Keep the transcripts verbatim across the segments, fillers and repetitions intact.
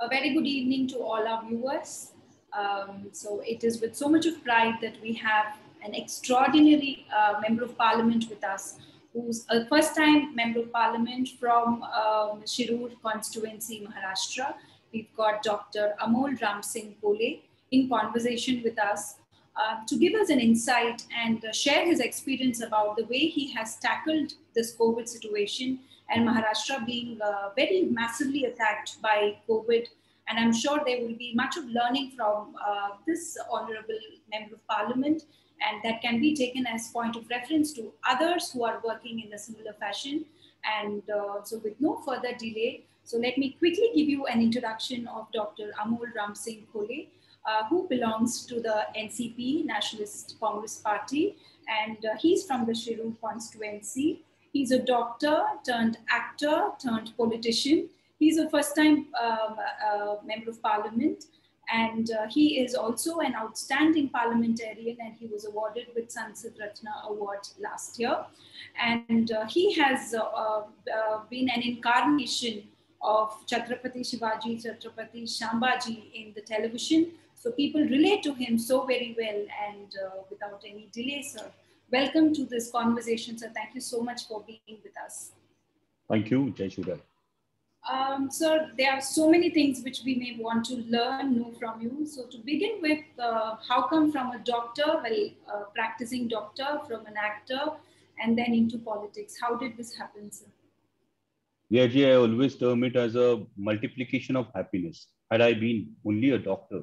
A very good evening to all our viewers. Um, so it is with so much of pride that we have an extraordinary uh, member of parliament with us, who's a first time member of parliament from um, Shirur constituency, Maharashtra. We've got Doctor Amol Ramsing Kolhe in conversation with us uh, to give us an insight and uh, share his experience about the way he has tackled this COVID situation and Maharashtra being uh, very massively attacked by COVID. And I'm sure there will be much of learning from uh, this honorable member of parliament, and that can be taken as point of reference to others who are working in a similar fashion. And uh, so with no further delay, so let me quickly give you an introduction of Doctor Amol Ramsing Kolhe, uh, who belongs to the N C P, Nationalist Congress Party, and uh, he's from the Shirur constituency. He's a doctor turned actor turned politician. He's a first-time um, uh, member of parliament, and uh, he is also an outstanding parliamentarian, and he was awarded with Sansad Ratna Award last year. And uh, he has uh, uh, been an incarnation of Chhatrapati Shivaji, Chhatrapati Sambhaji in the television. So people relate to him so very well, and uh, without any delay, sir. Welcome to this conversation, sir. Thank you so much for being with us. Thank you, Jai Shura. Um, sir, there are so many things which we may want to learn, know from you. So to begin with, uh, how come from a doctor, well, uh, practicing doctor, from an actor, and then into politics? How did this happen, sir? Yeah, Ji, I always term it as a multiplication of happiness. Had I been only a doctor,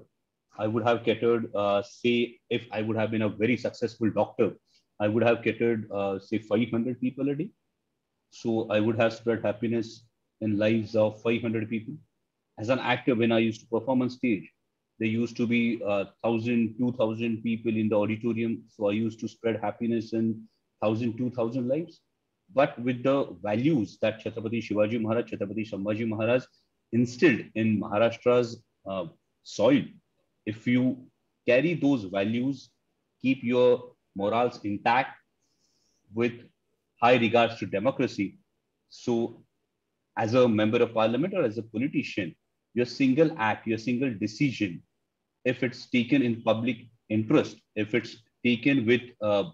I would have catered, uh, say, if I would have been a very successful doctor, I would have catered, uh, say, five hundred people a day. So I would have spread happiness in lives of five hundred people. As an actor, when I used to perform on stage, there used to be uh, one thousand, two thousand people in the auditorium. So I used to spread happiness in one thousand, two thousand lives. But with the values that Chhatrapati Shivaji Maharaj, Chhatrapati Sambhaji Maharaj instilled in Maharashtra's uh, soil, if you carry those values, keep your morals intact with high regards to democracy. So as a member of parliament or as a politician, your single act, your single decision, if it's taken in public interest, if it's taken with uh,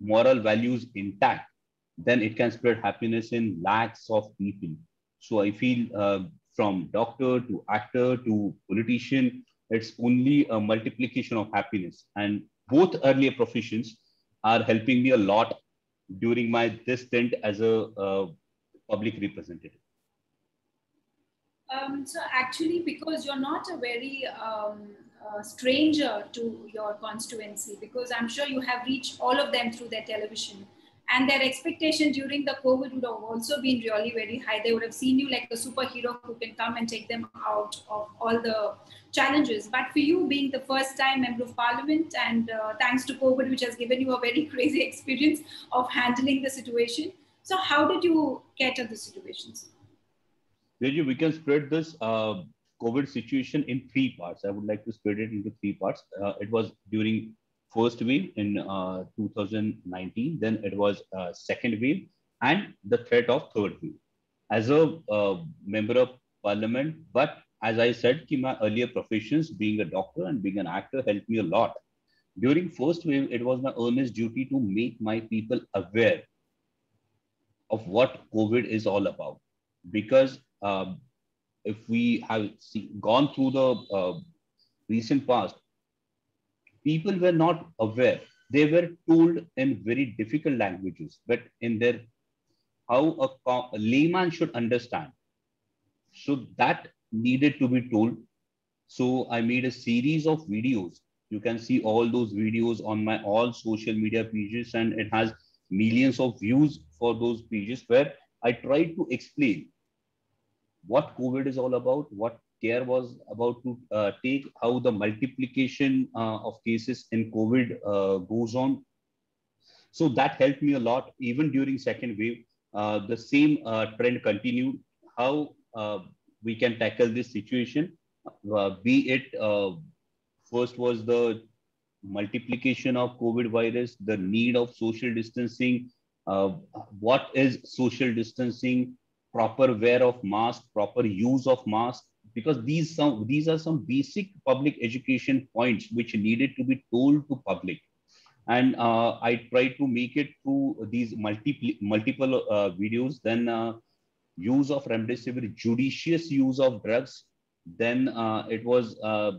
moral values intact, then it can spread happiness in lakhs of people. So I feel uh, from doctor to actor to politician, it's only a multiplication of happiness. And both earlier professions are helping me a lot during my this stint as a uh, public representative. Um, so actually, because you're not a very um, uh, stranger to your constituency, because I'm sure you have reached all of them through their television, and their expectation during the COVID would have also been really very high. They would have seen you like a superhero who can come and take them out of all the challenges. But for you being the first time member of parliament, and uh, thanks to COVID, which has given you a very crazy experience of handling the situation, so how did you cater the situations? We can spread this uh, COVID situation in three parts. I would like to spread it into three parts. Uh, it was during first wave in uh, two thousand nineteen, then it was uh, second wave, and the threat of third wave. As a uh, member of parliament, but as I said, ki my earlier professions, being a doctor and being an actor, helped me a lot. During first wave, it was my earnest duty to make my people aware of what COVID is all about, because um, if we have see, gone through the uh, recent past, people were not aware. They were told in very difficult languages, but in their how a, a layman should understand. So that needed to be told. So I made a series of videos. You can see all those videos on my all social media pages, and it has millions of views for those pages, where I tried to explain what COVID is all about, what care was about to uh, take, how the multiplication uh, of cases in COVID uh, goes on. So that helped me a lot. Even during second wave, uh, the same uh, trend continued, how uh, we can tackle this situation, uh, be it uh, first was the multiplication of COVID virus, the need of social distancing, uh, what is social distancing, proper wear of mask, proper use of mask, because these some these are some basic public education points which needed to be told to public. And uh, I tried to make it through these multiple multiple uh, videos. Then uh, use of remdesivir, judicious use of drugs. Then uh, it was uh,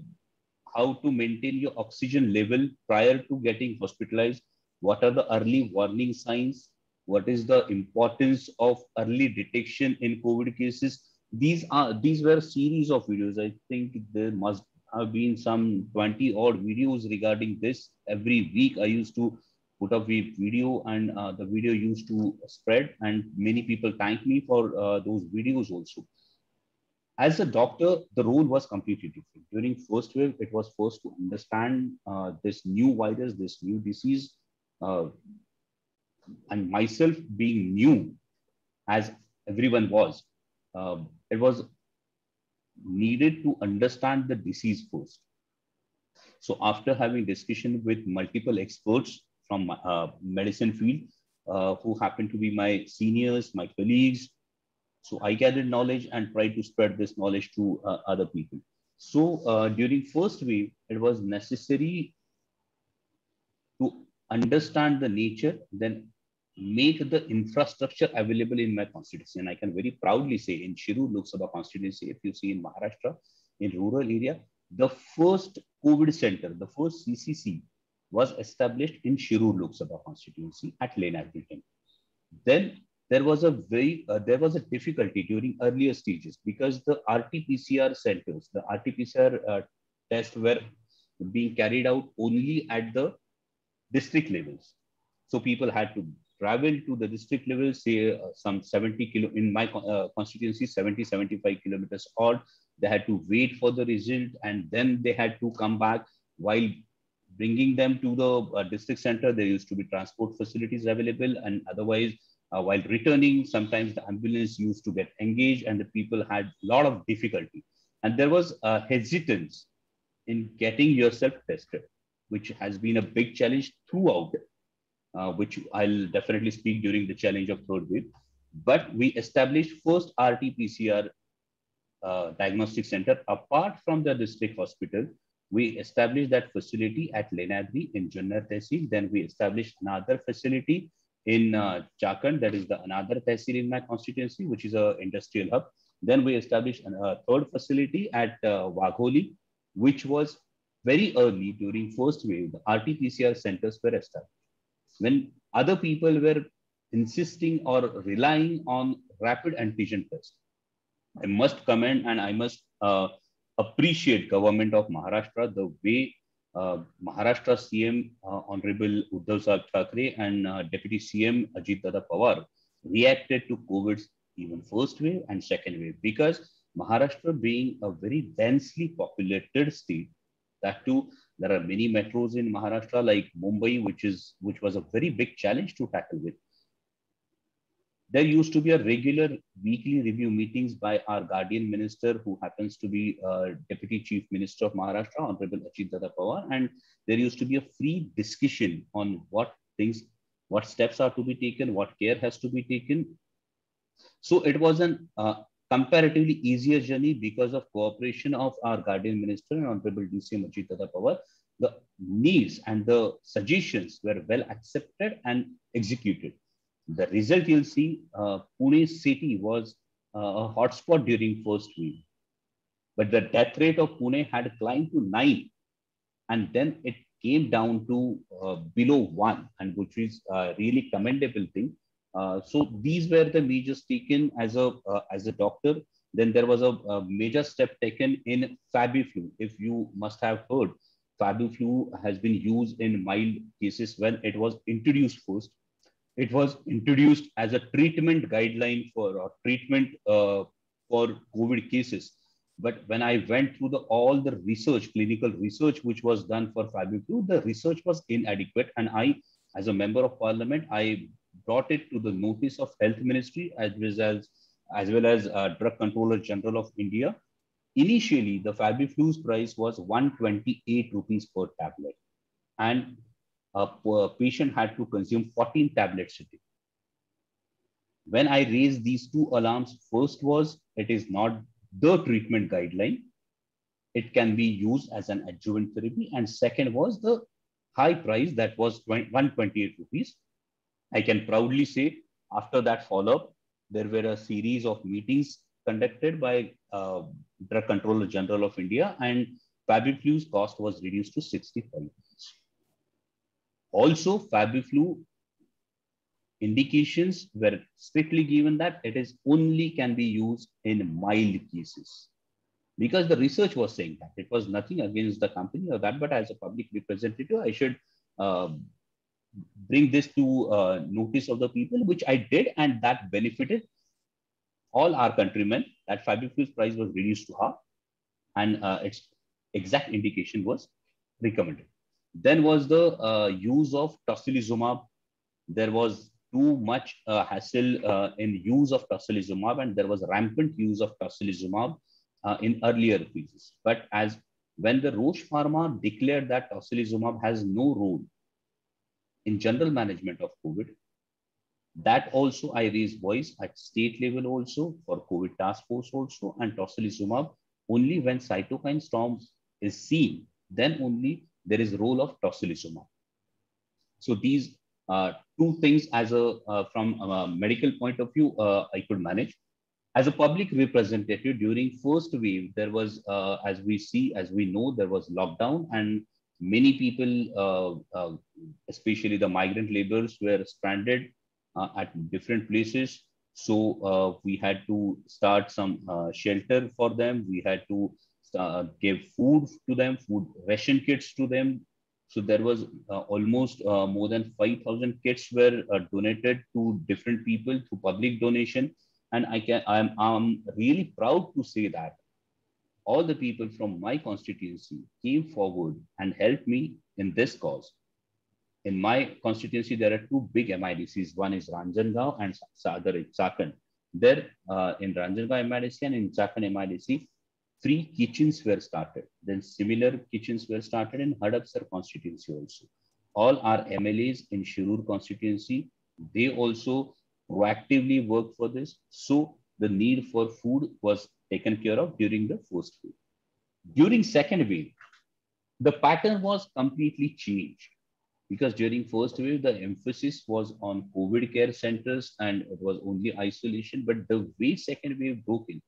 how to maintain your oxygen level prior to getting hospitalized. What are the early warning signs? What is the importance of early detection in COVID cases? These are these were a series of videos. I think there must have been some twenty odd videos regarding this. Every week I used to put up a video, and uh, the video used to spread, and many people thanked me for uh, those videos also. As a doctor, the role was completely different. During first wave, it was first to understand uh, this new virus, this new disease, uh, and myself being new, as everyone was, uh, it was needed to understand the disease first. So after having discussion with multiple experts from uh, medicine field, uh, who happened to be my seniors, my colleagues, so I gathered knowledge and tried to spread this knowledge to uh, other people. So uh, during first wave, it was necessary to understand the nature, then make the infrastructure available in my constituency. And I can very proudly say in Shirur Lok Sabha constituency, if you see in Maharashtra, in rural area, the first COVID center, the first C C C was established in Shirur Lok Sabha constituency at Lenadri. Then there was a very, uh, there was a difficulty during earlier stages because the R T P C R centers, the R T P C R uh, tests were being carried out only at the district levels. So people had to travel to the district level, say uh, some seventy kilo, in my uh, constituency, seventy, seventy-five kilometers odd. They had to wait for the result and then they had to come back. While bringing them to the uh, district center, there used to be transport facilities available, and otherwise uh, while returning, sometimes the ambulance used to get engaged and the people had a lot of difficulty. And there was a uh, hesitance in getting yourself tested, which has been a big challenge throughout, uh, which I'll definitely speak during the challenge of third wave. But we established first R T P C R uh, diagnostic center. Apart from the district hospital, we established that facility at Lenadri in Junar Tehsil. Then we established another facility in uh, Chakan, that is the another Tehsil in my constituency, which is an industrial hub. Then we established a third facility at uh, Wagholi, which was very early during first wave. The R T P C R centers were established. When other people were insisting or relying on rapid antigen test, I must commend and I must uh, appreciate government of Maharashtra, the way uh, Maharashtra C M uh, Honorable Uddhav Thackeray and uh, Deputy C M Ajit Pawar reacted to COVID even first wave and second wave, because Maharashtra being a very densely populated state, that too, there are many metros in Maharashtra like Mumbai, which is which was a very big challenge to tackle with. There used to be a regular weekly review meetings by our guardian minister, who happens to be uh, Deputy Chief Minister of Maharashtra, Honorable Ajit Dada Pawar, and there used to be a free discussion on what things, what steps are to be taken, what care has to be taken. So it was an uh, comparatively easier journey because of cooperation of our guardian minister and Honorable D C M Ajit Dada Pawar. The needs and the suggestions were well accepted and executed. The result you'll see, uh, Pune city was uh, a hotspot during first wave, but the death rate of Pune had climbed to nine, and then it came down to uh, below one, and which is a really commendable thing. Uh, so these were the measures taken as a uh, as a doctor. Then there was a, a major step taken in Fabiflu. If you must have heard, Fabiflu has been used in mild cases when it was introduced first. It was introduced as a treatment guideline for or treatment uh, for COVID cases. But when I went through the, all the research, clinical research which was done for Fabiflu, the research was inadequate, and I, as a member of parliament, I brought it to the notice of Health Ministry as well as as well as uh, Drug Controller General of India. Initially, the Fabiflu's price was one hundred twenty-eight rupees per tablet, and a patient had to consume fourteen tablets a day. When I raised these two alarms, first was it is not the treatment guideline. It can be used as an adjuvant therapy. And second was the high price that was one hundred twenty-eight rupees. I can proudly say after that follow-up, there were a series of meetings conducted by uh, Drug Controller General of India, and Fabiflu's cost was reduced to sixty-five rupees. Also, Fabiflu indications were strictly given that it is only can be used in mild cases, because the research was saying that it was nothing against the company or that, but as a public representative, I should uh, bring this to uh, notice of the people, which I did, and that benefited all our countrymen. That Fabiflu's price was reduced to half, and uh, its exact indication was recommended. Then was the uh, use of tocilizumab. There was too much uh, hassle uh, in use of tocilizumab, and there was rampant use of tocilizumab uh, in earlier phases. But as when the Roche Pharma declared that tocilizumab has no role in general management of COVID, that also I raised voice at state level also for COVID task force also, and tocilizumab only when cytokine storm is seen, then only there is role of tocilizumab. So these uh, two things as a uh, from a medical point of view, uh, I could manage. As a public representative during first wave, there was uh, as we see, as we know, there was lockdown, and many people, uh, uh, especially the migrant laborers, were stranded uh, at different places. So uh, we had to start some uh, shelter for them. We had to uh, give food to them, food ration kits to them. So there was uh, almost uh, more than five thousand kits were uh, donated to different people through public donation. And I can, I'm, I'm really proud to say that all the people from my constituency came forward and helped me in this cause. In my constituency, there are two big M I D Cs. One is Ranjangaon and other is Chakan. There, uh, in Ranjangaon M I D C and in Chakan M I D C, three kitchens were started. Then similar kitchens were started in Hadapsar constituency also. All our M L As in Shirur constituency, they also proactively worked for this. So the need for food was taken care of during the first wave. During second wave, the pattern was completely changed, because during first wave, the emphasis was on COVID care centers and it was only isolation. But the way second wave broke in,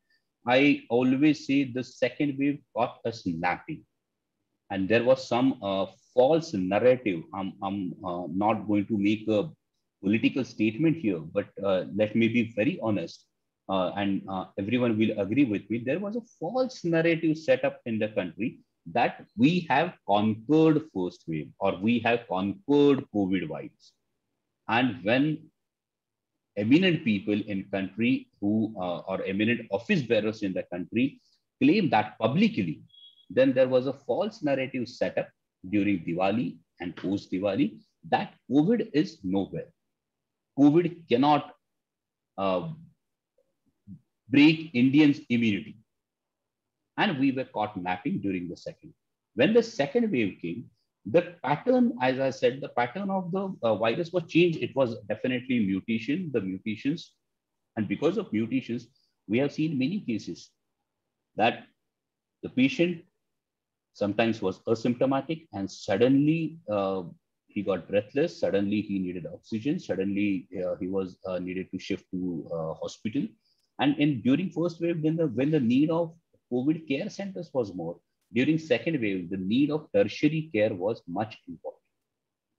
I always say the second wave caught us napping. And there was some uh, false narrative. I'm, I'm uh, not going to make a political statement here, but uh, let me be very honest. Uh, and uh, everyone will agree with me, there was a false narrative set up in the country that we have conquered first wave or we have conquered COVID virus. And when eminent people in country who uh, or eminent office bearers in the country claim that publicly, then there was a false narrative set up during Diwali and post-Diwali that COVID is nowhere. COVID cannot uh, break Indians' immunity. And we were caught napping during the second. When the second wave came, the pattern, as I said, the pattern of the uh, virus was changed. It was definitely mutation, the mutations. And because of mutations, we have seen many cases that the patient sometimes was asymptomatic and suddenly uh, he got breathless. Suddenly he needed oxygen. Suddenly uh, he was uh, needed to shift to uh, hospital. And in during first wave, when the, when the need of COVID care centers was more, during second wave, the need of tertiary care was much important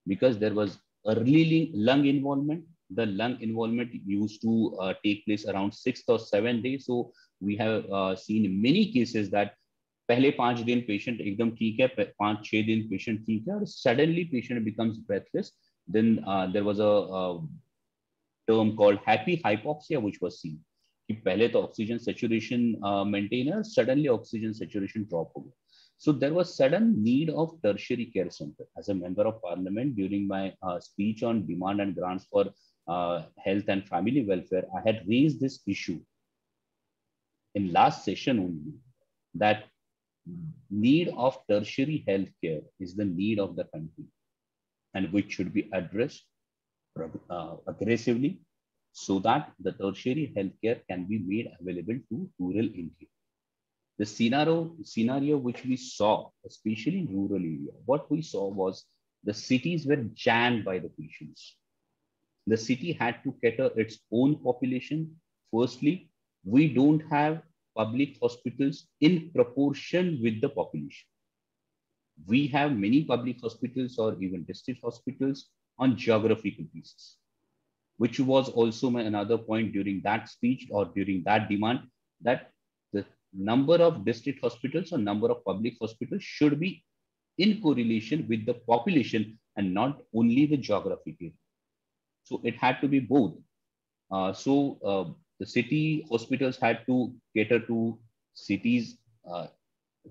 because there was early lung involvement. The lung involvement used to uh, take place around sixth or seventh day. So we have uh, seen many cases that पहले पांच दिन patient एकदम ठीक है, पांच छह दिन patient ठीक है, और suddenly patient becomes breathless. Then uh, there was a, a term called happy hypoxia, which was seen. कि पहले तो oxygen saturation maintainer suddenly oxygen saturation drop हो गया. So there was sudden need of tertiary care centre. As a member of parliament during my speech on demand and grants for health and family welfare, I had raised this issue in last session only that need of tertiary health care is the need of the country and which should be addressed aggressively, so that the tertiary healthcare can be made available to rural India. The scenario, scenario which we saw, especially in rural area, what we saw was the cities were jammed by the patients. The city had to cater its own population. Firstly, we don't have public hospitals in proportion with the population. We have many public hospitals or even district hospitals on geographical basis, which was also my another point during that speech or during that demand, that the number of district hospitals or number of public hospitals should be in correlation with the population and not only the geographical. So it had to be both. Uh, so uh, the city hospitals had to cater to cities uh,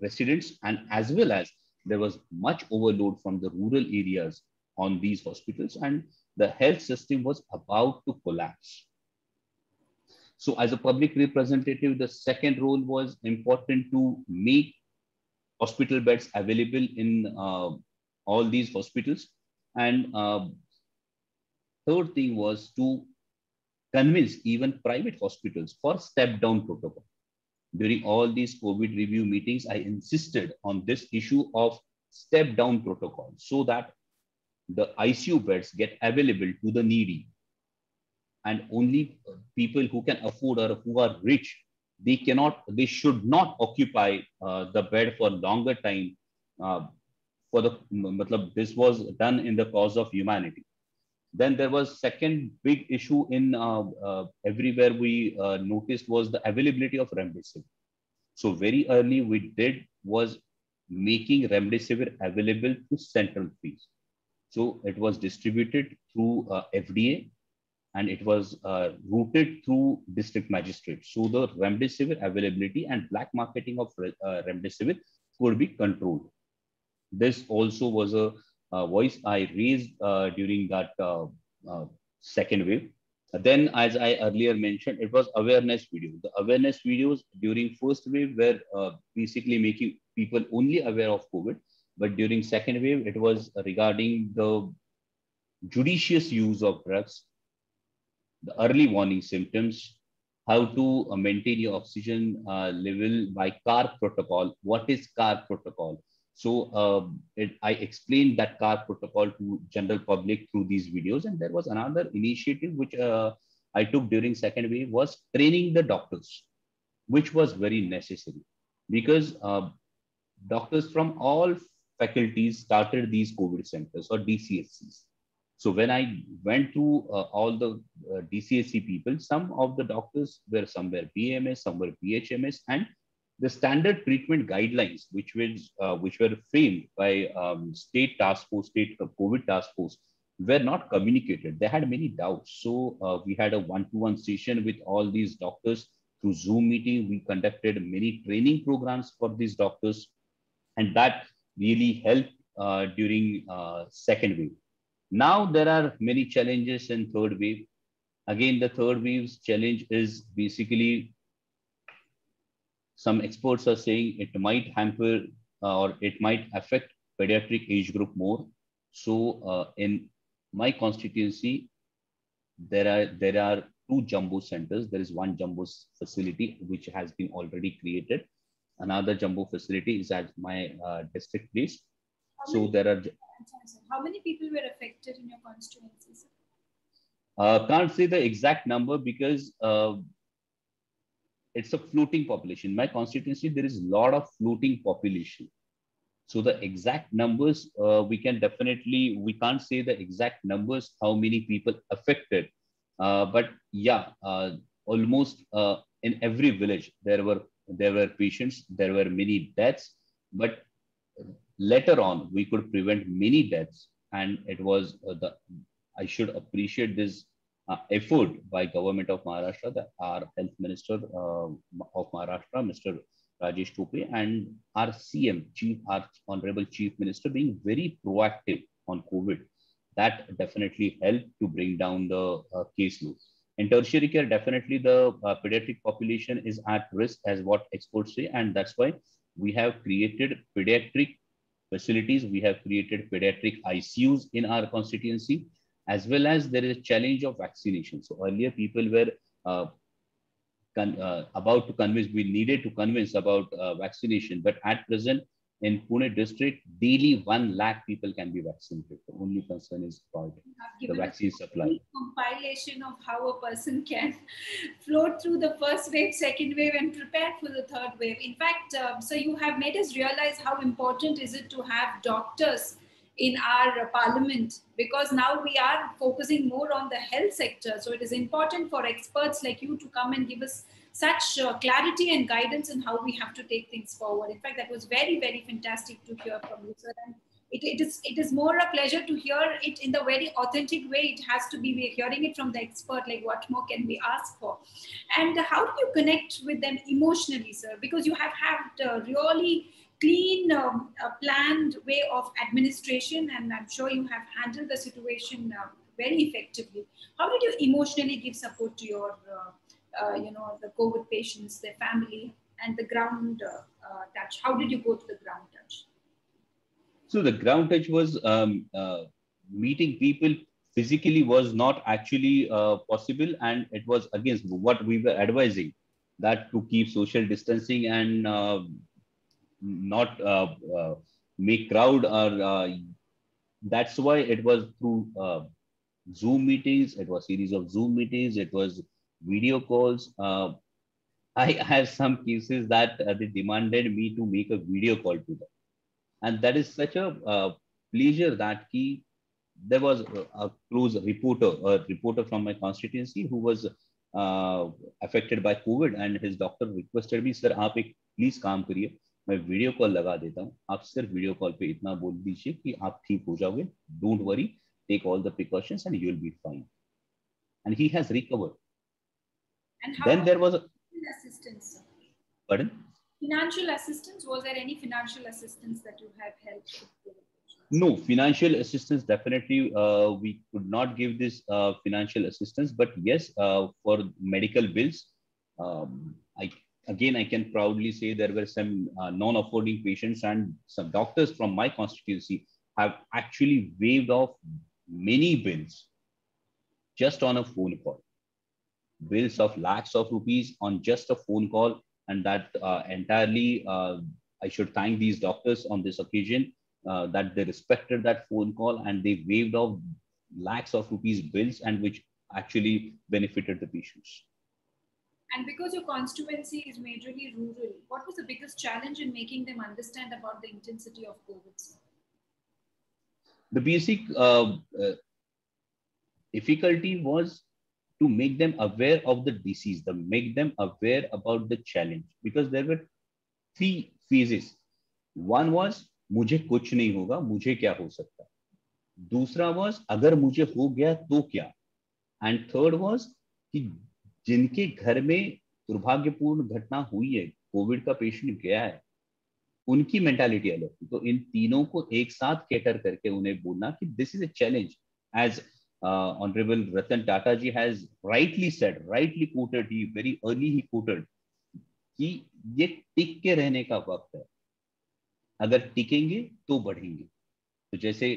residents, and as well as there was much overload from the rural areas on these hospitals, and the health system was about to collapse. So as a public representative, the second role was important to make hospital beds available in uh, all these hospitals. And uh, third thing was to convince even private hospitals for step-down protocol. During all these COVID review meetings, I insisted on this issue of step-down protocol so that the I C U beds get available to the needy, and only people who can afford or who are rich, they cannot, they should not occupy uh, the bed for longer time. Uh, for the, this was done in the cause of humanity. Then there was second big issue in uh, uh, everywhere we uh, noticed was the availability of remdesivir. So very early we did was making remdesivir available to central phase. So it was distributed through uh, F D A, and it was uh, routed through district magistrates. So the remdesivir availability and black marketing of uh, remdesivir could be controlled. This also was a uh, voice I raised uh, during that uh, uh, second wave. Then, as I earlier mentioned, it was awareness videos. The awareness videos during first wave were uh, basically making people only aware of COVID. But during second wave, it was regarding the judicious use of drugs, the early warning symptoms, how to maintain your oxygen uh, level by CARP protocol. What is CARP protocol? So uh, it, I explained that CARP protocol to general public through these videos. And there was another initiative which uh, I took during second wave was training the doctors, which was very necessary because uh, doctors from all faculties started these COVID centers or D C S Cs. So when I went through uh, all the uh, D C S C people, some of the doctors were somewhere B M S, somewhere P H M S, and the standard treatment guidelines, which was uh, which were framed by um, state task force, state uh, COVID task force, were not communicated. They had many doubts. So uh, we had a one-to-one session with all these doctors through Zoom meeting. We conducted many training programs for these doctors, and that really helped uh, during uh, second wave. Now there are many challenges in third wave. Again, the third wave's challenge is basically, some experts are saying it might hamper uh, or it might affect pediatric age group more. So uh, in my constituency, there are, there are two jumbo centers. There is one jumbo facility which has been already created. Another jumbo facility is at my uh, district place. How so there are. How many people were affected in your constituencies? I uh, can't say the exact number because uh, it's a floating population. My constituency, there is a lot of floating population. So the exact numbers, uh, we can definitely, we can't say the exact numbers, how many people affected. Uh, but yeah, uh, almost uh, in every village, there were There were patients, there were many deaths, but later on we could prevent many deaths. And it was uh, the, I should appreciate this uh, effort by government of Maharashtra, that our health minister uh, of Maharashtra, Mister Rajesh Tope, and our C M, Chief, our Honorable Chief Minister, being very proactive on COVID. That definitely helped to bring down the uh, caseload. In tertiary care, definitely the uh, pediatric population is at risk, as what experts say, and that's why we have created pediatric facilities. We have created pediatric I C Us in our constituency, as well as there is a challenge of vaccination. So earlier people were uh, con, uh, about to convince, we needed to convince about uh, vaccination. But at present, in Pune district, daily one lakh people can be vaccinated. The only concern is about the vaccine supply. Compilation of how a person can float through the first wave, second wave, and prepare for the third wave. In fact, uh, so you have made us realize how important is it to have doctors in our parliament, because now we are focusing more on the health sector. So it is important for experts like you to come and give us such uh, clarity and guidance in how we have to take things forward. In fact, that was very, very fantastic to hear from you, sir. And it, it is it is more a pleasure to hear it in the very authentic way it has to be. We're hearing it from the expert, like what more can we ask for? And how do you connect with them emotionally, sir? Because you have had uh, really clean, um, uh, planned way of administration, and I'm sure you have handled the situation uh, very effectively. How did you emotionally give support to your, uh, uh, you know, the COVID patients, their family, and the ground uh, uh, touch? How did you go to the ground touch? So the ground touch was um, uh, meeting people physically was not actually uh, possible, and it was against what we were advising, that to keep social distancing and uh, not uh, uh, make crowd, or uh, that's why it was through uh, Zoom meetings. It was series of Zoom meetings. It was video calls. Uh, I have some cases that uh, they demanded me to make a video call to them, and that is such a uh, pleasure that he, there was a, a close reporter, a reporter from my constituency who was uh, affected by COVID, and his doctor requested me, sir, आप एक please काम करिए, मैं video call लगा देता हूँ, आप सिर्फ वीडियो कॉल पे इतना बोल दीजिए कि आप ठीक हो जाओगे, don't worry, take all the precautions and you will be fine, and he has recovered. Then there was assistance, pardon, financial assistance. Was there any financial assistance that you have helped? No, financial assistance definitely uh, we could not give this uh, financial assistance, but yes, uh, for medical bills, um, I again, I can proudly say there were some uh, non-affording patients, and some doctors from my constituency have actually waived off many bills just on a phone call. Bills of lakhs of rupees on just a phone call, and that uh, entirely, uh, I should thank these doctors on this occasion uh, that they respected that phone call and they waived off lakhs of rupees bills, and which actually benefited the patients. And because your constituency is majorly rural, what was the biggest challenge in making them understand about the intensity of COVID? The basic uh, uh, difficulty was to make them aware of the disease, to make them aware about the challenge, because there were three phases. One was, मुझे कुछ नहीं होगा, मुझे क्या हो सकता? दूसरा was, अगर मुझे हो गया तो क्या? And third was कि जिनके घर में दुर्भाग्यपूर्ण घटना हुई है, कोविड का पेशेंट गया है, उनकी मेंटालिटी अलग थी. तो इन तीनों को एक साथ कैटर करके उन्हें बोलना कि this is a challenge, as honourable Ratan Tata ji has rightly said, rightly quoted, he very early he quoted कि ये टिक के रहने का वक्त है, अगर टिकेंगे तो बढ़ेंगे. तो जैसे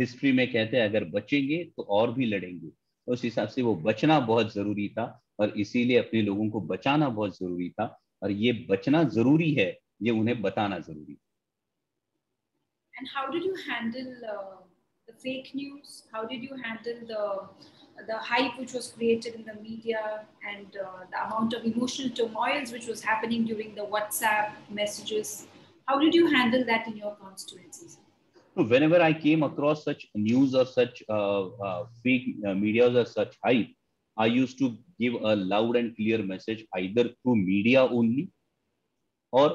हिस्ट्री में कहते हैं, अगर बचेंगे तो और भी लड़ेंगे. उस हिसाब से वो बचना बहुत जरूरी था, और इसीलिए अपने लोगों को बचाना बहुत जरूरी था, और ये बचना जरूरी है, ये उन्हें बताना जरूरी है. And how did you handle uh, the fake news? How did you handle the the hype which was created in the media, and uh, the amount of emotional turmoils which was happening during the WhatsApp messages? How did you handle that in your constituencies? So whenever I came across such news or such uh, uh, fake uh, media or such hype, I used to give a loud and clear message, either through media only or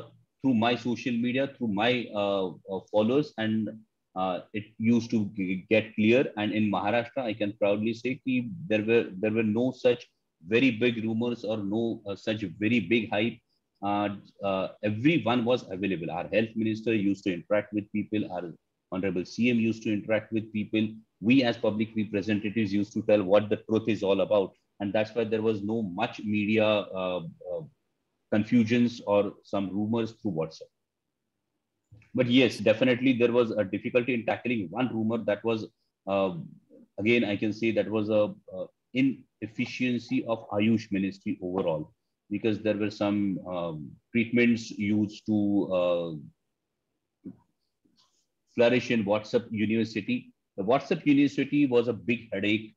through my social media, through my uh, followers, and uh, it used to get clear. And in Maharashtra, I can proudly say ki there were there were no such very big rumors or no uh, such very big hype. Uh, uh, everyone was available. Our health minister used to interact with people. Our honorable C M used to interact with people. We as public representatives used to tell what the truth is all about, and that's why there was no much media uh, uh, confusions or some rumors through WhatsApp. But yes, definitely there was a difficulty in tackling one rumor that was, uh, again I can say that was a, a inefficiency of Ayush Ministry overall. because there were some um, treatments used to uh, flourish in WhatsApp University. The WhatsApp University was a big headache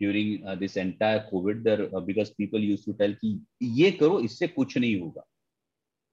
during uh, this entire COVID there, uh, because people used to tell कि ये करो इससे कुछ नहीं होगा.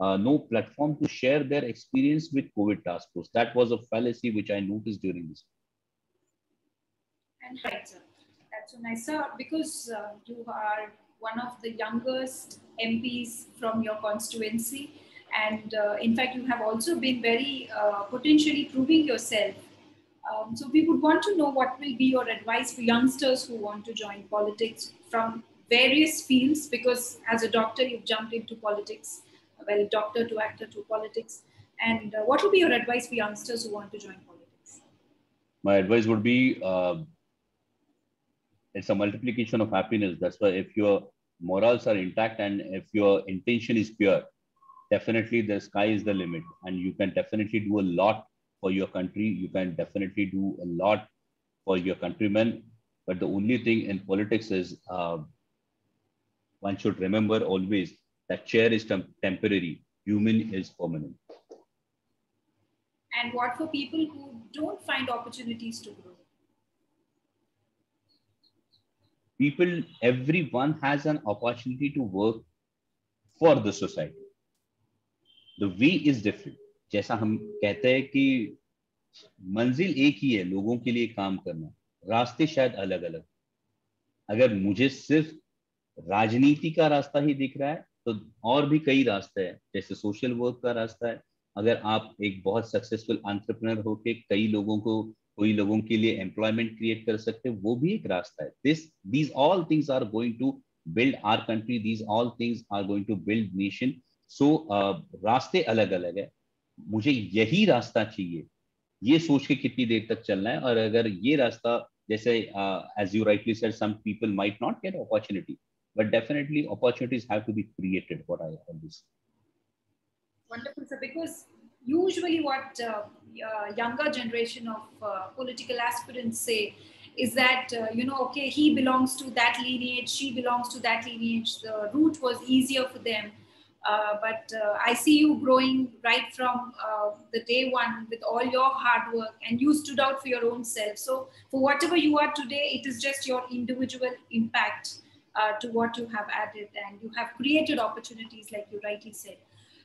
uh, no platform to share their experience with COVID task force. That was a fallacy which I noticed during this. And right, sir. That's so nice, sir. Because uh, you are one of the youngest M Ps from your constituency, and uh, in fact, you have also been very uh, potentially proving yourself. Um, so we would want to know what will be your advice for youngsters who want to join politics from various fields, because as a doctor, you've jumped into politics, well, doctor to actor to politics. And uh, what will be your advice for youngsters who want to join politics? My advice would be, uh, it's a multiplication of happiness. That's why if your morals are intact and if your intention is pure, definitely the sky is the limit, and you can definitely do a lot for your country. You can definitely do a lot for your countrymen. But the only thing in politics is uh, one should remember always that chair is temp temporary, human is permanent. And what for people who don't find opportunities to grow? People, everyone has an opportunity to work for the society. The we is different. जैसा हम कहते हैं कि मंजिल एक ही है, लोगों के लिए काम करना, रास्ते शायद अलग अलग. अगर मुझे सिर्फ राजनीति का रास्ता ही दिख रहा है तो और भी कई रास्ते हैं, जैसे सोशल वर्क का रास्ता है. अगर आप एक बहुत सक्सेसफुल एंटरप्रेन्योर होके कई लोगों को कोई लोगों के लिए एम्प्लॉयमेंट क्रिएट कर सकते हैं, वो भी एक रास्ता है. This these all things are going to build our country, these all things are going to build nation. So रास्ते अलग अलग है, मुझे यही रास्ता चाहिए ये सोच के कितनी देर तक चलना है. और अगर ये रास्ता, जैसे as you rightly said, some people might not get opportunity, but definitely opportunities have to be created. What I always. Wonderful, sir, because usually what uh, uh, younger generation of uh, political aspirants say is that uh, you know, okay, he belongs to that lineage, she belongs to that lineage, the route was easier for them. Uh, but uh, I see you growing right from uh, the day one with all your hard work, and you stood out for your own self. So for whatever you are today, it is just your individual impact uh, to what you have added, and you have created opportunities like you rightly said.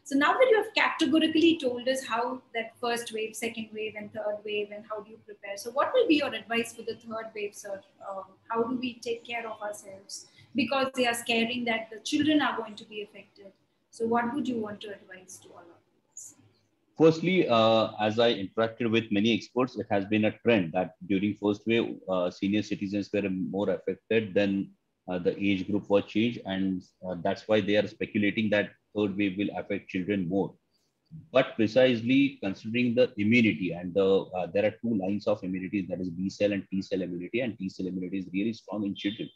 So now that you have categorically told us how that first wave, second wave and third wave, and how do you prepare, so what will be your advice for the third wave, sir? Um, how do we take care of ourselves, because they are scaring that the children are going to be affected. So what would you want to advise to all of us? Firstly, uh, as I interacted with many experts, it has been a trend that during first wave, uh, senior citizens were more affected than uh, the age group was changed. And uh, that's why they are speculating that third wave will affect children more. But precisely considering the immunity, and the, uh, there are two lines of immunity, that is B cell and T cell immunity, and T cell immunity is really strong in children.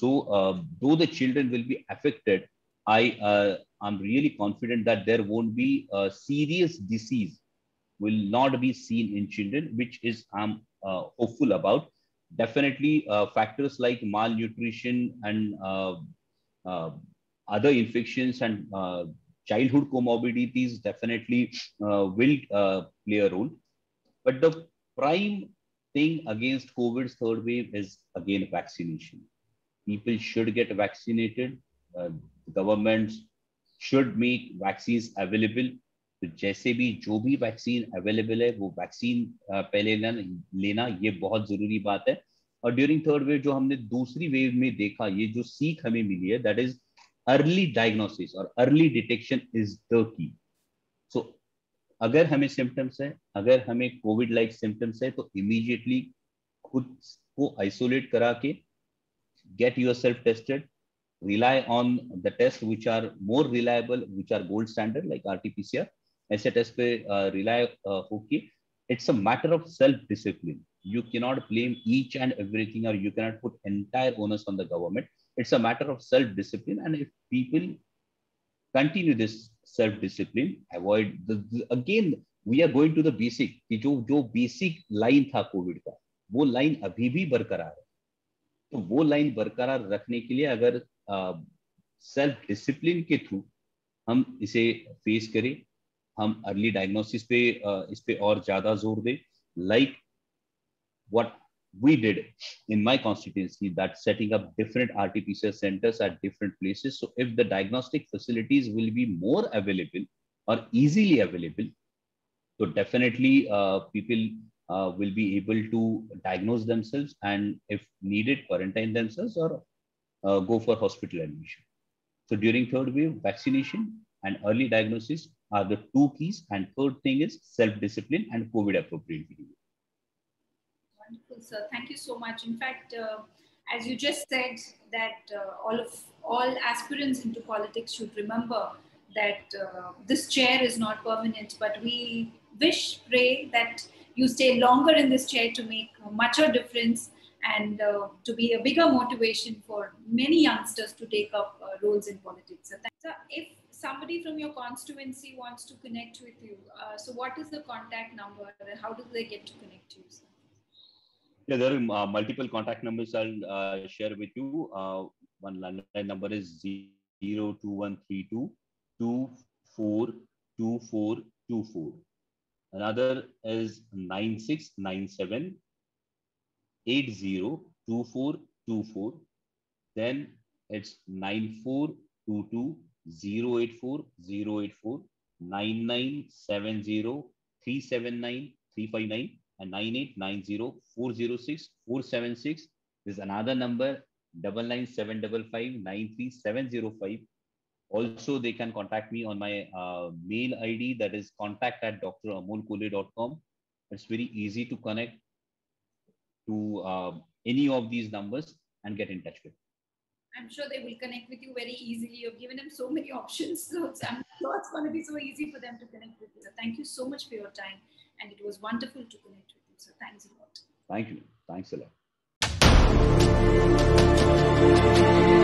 So uh, though the children will be affected, I uh, I'm really confident that there won't be a serious disease will not be seen in children, which is I'm uh, hopeful about. Definitely uh, factors like malnutrition and uh, uh, other infections and uh, childhood comorbidities definitely uh, will uh, play a role. But the prime thing against COVID's third wave is again vaccination. People should get vaccinated. Uh, governments should make vaccines available. तो जैसे भी जो भी vaccine available है वो vaccine पहले लेना, ये बहुत जरूरी बात है. और ड्यूरिंग थर्ड वेव जो हमने दूसरी वेव में देखा, ये जो सीख हमें मिली है, दैट इज अर्ली डायग्नोसिस और early detection is the key. So अगर हमें सिम्टम्स है, अगर हमें कोविड लाइक सिम्टम्स है, तो इमीडिएटली खुद को आइसोलेट करा के get yourself tested. Rely on the tests which are more reliable, which are gold standard like R T P C R, ऐसे टेस्ट पे रिलाय होके it's a matter of self discipline. You cannot blame each and everything, or you cannot put entire onus on the government. It's a matter of self-discipline, and if people continue this self-discipline, avoid the, the, again we are going to the basic. कि जो जो basic line था COVID का, वो line अभी भी बरकरार है. तो वो line बरकरार रखने के लिए अगर self-discipline के थ्रू हम इसे face करें, हम early diagnosis पे इस पे और ज़्यादा जोर दें, like what we did in my constituency, that setting up different R T P C R centers at different places. So if the diagnostic facilities will be more available or easily available, so definitely uh, people uh, will be able to diagnose themselves and if needed quarantine themselves or uh, go for hospital admission. So during third wave, vaccination and early diagnosis are the two keys, and third thing is self-discipline and COVID appropriate behavior. Wonderful, sir. Thank you so much. In fact, uh, as you just said, that uh, all of all aspirants into politics should remember that uh, this chair is not permanent. But we wish, pray that you stay longer in this chair to make much a difference and uh, to be a bigger motivation for many youngsters to take up uh, roles in politics. So, sir, if somebody from your constituency wants to connect with you, uh, so what is the contact number? How do they get to connect to you, sir? Yeah, there are uh, multiple contact numbers I'll uh, share with you. Uh, one landline number is zero two one three two two four two four two four. Another is nine six nine seven eight zero two four two four. Then it's nine four two two zero eight four zero eight four, nine nine seven zero three seven nine three five nine. And nine eight nine zero four zero six four seven six. There's another number double nine seven double five nine three seven zero five. Also, they can contact me on my uh, mail I D, that is contact at dramolkolhe dot com. It's very easy to connect to uh, any of these numbers and get in touch with. I'm sure they will connect with you very easily. You've given them so many options, so I'm sure it's going to be so easy for them to connect with you. So thank you so much for your time. And it was wonderful to connect with you. So thanks a lot. Thank you. Thanks a lot.